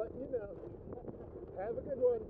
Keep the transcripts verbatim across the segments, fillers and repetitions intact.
letting you know. Have a good one.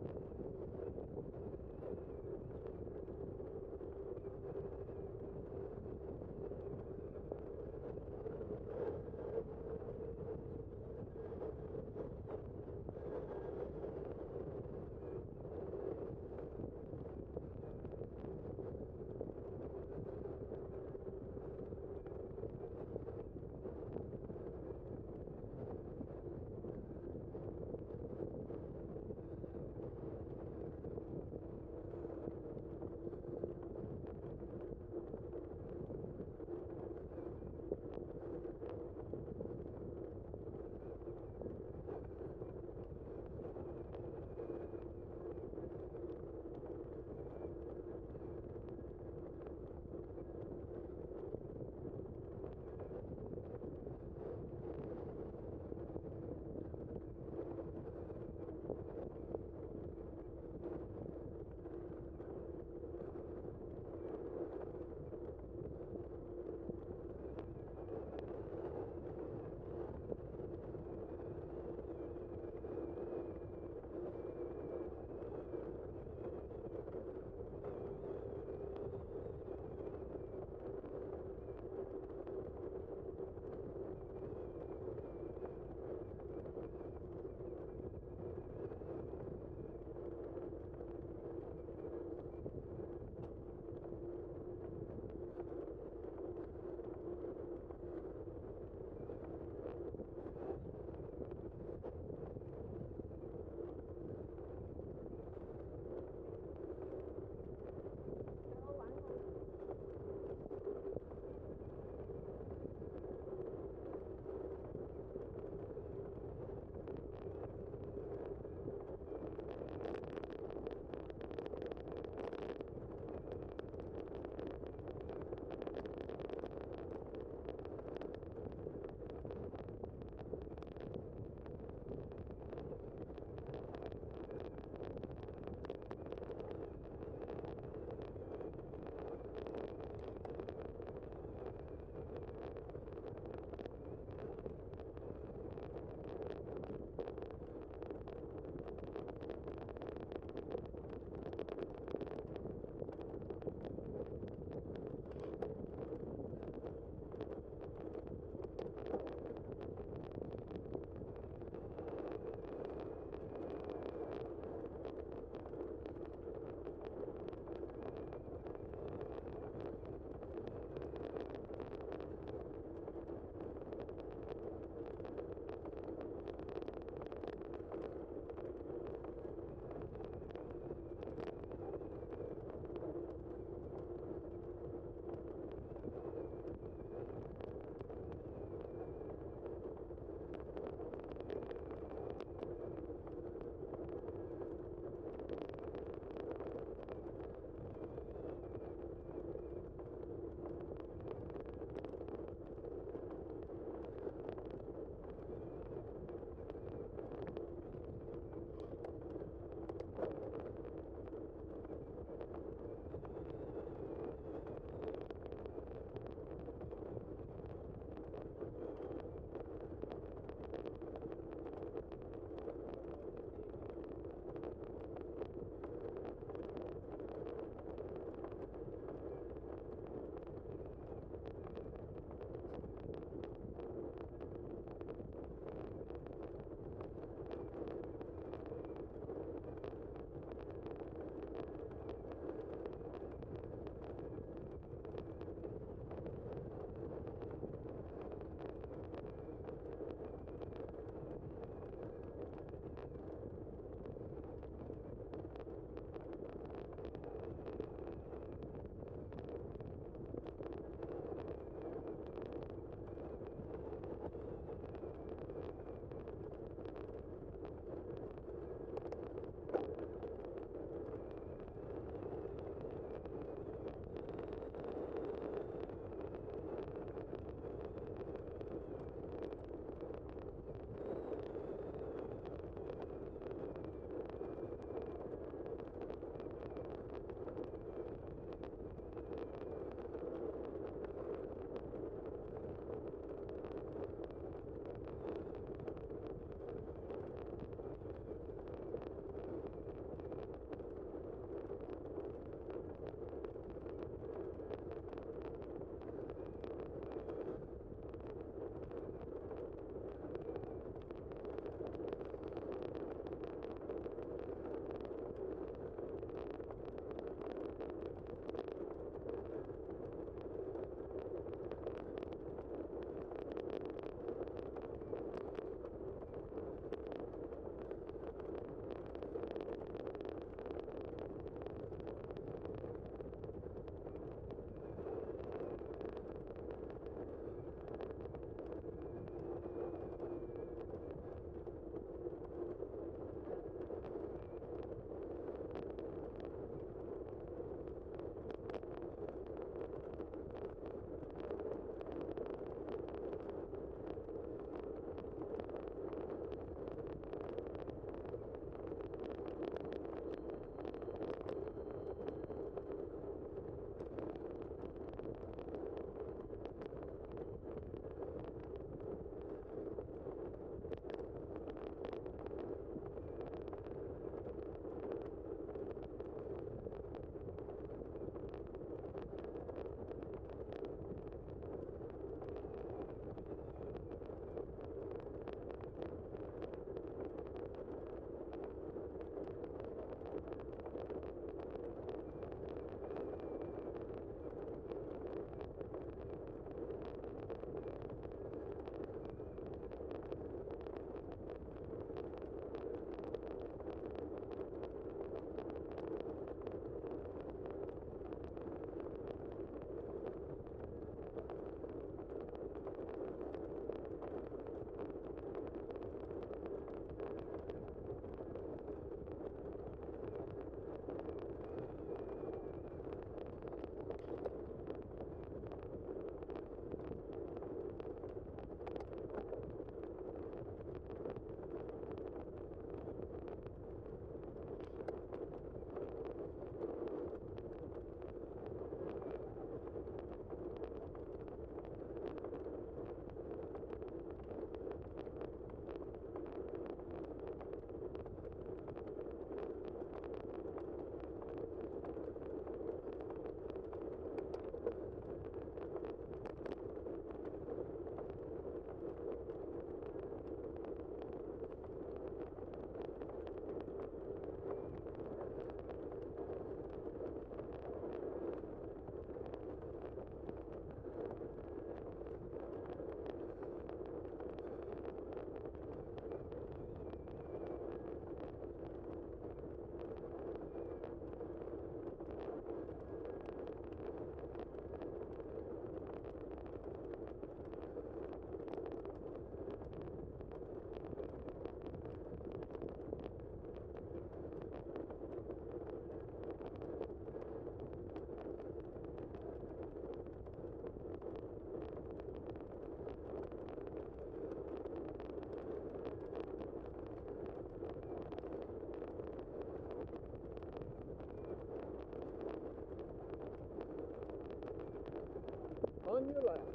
on your life.